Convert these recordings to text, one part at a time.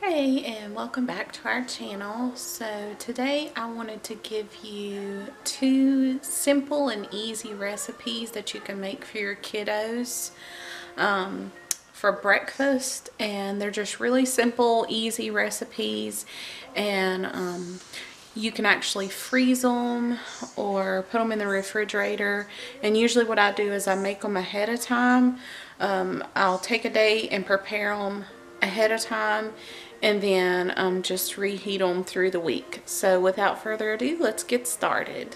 Hey, and welcome back to our channel. So today I wanted to give you two simple and easy recipes that you can make for your kiddos for breakfast, and they're just really simple, easy recipes, and you can actually freeze them or put them in the refrigerator. And usually what I do is I make them ahead of time. I'll take a day and prepare them ahead of time, and then just reheat them through the week. So without further ado, let's get started.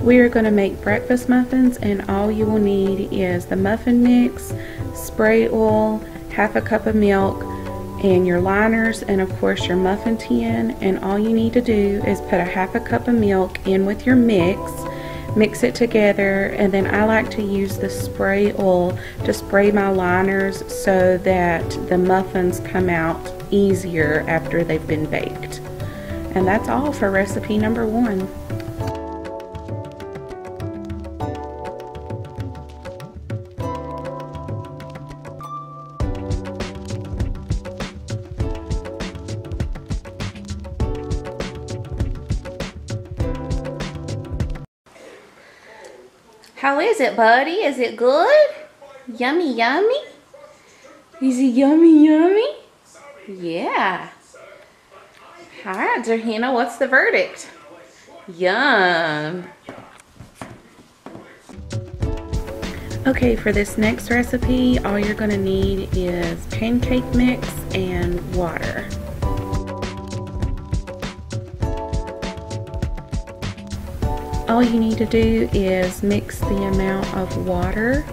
We are going to make breakfast muffins, and all you will need is the muffin mix, spray oil, half a cup of milk, and your liners, and of course your muffin tin. And all you need to do is put a half a cup of milk in with your mix it together, and then I like to use the spray oil to spray my liners so that the muffins come out easier after they've been baked. And that's all for recipe number one. How is it, buddy? Is it good? Yummy, yummy? Is it yummy, yummy? Yeah. All right, Johanna, what's the verdict? Yum. Okay, for this next recipe, all you're gonna need is pancake mix and water. All you need to do is mix the amount of water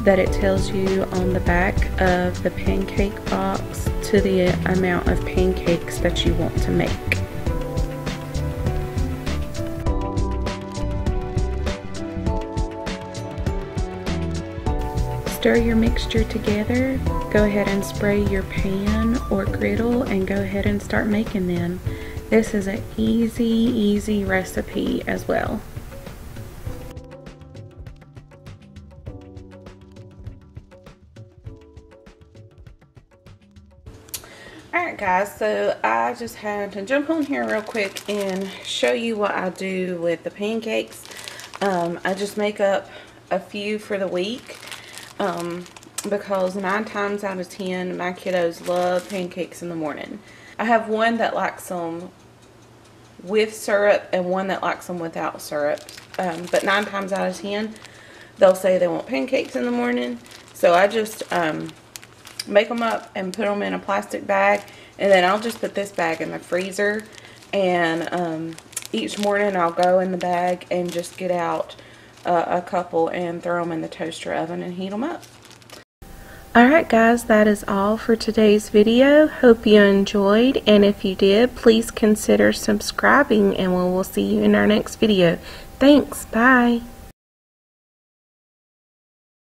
that it tells you on the back of the pancake box to the amount of pancakes that you want to make. Stir your mixture together. Go ahead and spray your pan or griddle and go ahead and start making them. This is an easy recipe as well. Alright guys, so I just had to jump on here real quick and show you what I do with the pancakes. I just make up a few for the week because 9 times out of 10 my kiddos love pancakes in the morning. I have one that likes them with syrup and one that likes them without syrup, but 9 times out of 10 they'll say they want pancakes in the morning. So I just make them up and put them in a plastic bag, and then I'll just put this bag in the freezer, and each morning I'll go in the bag and just get out a couple and throw them in the toaster oven and heat them up. Alright guys, that is all for today's video. Hope you enjoyed, and if you did, please consider subscribing, and we will see you in our next video. Thanks, bye!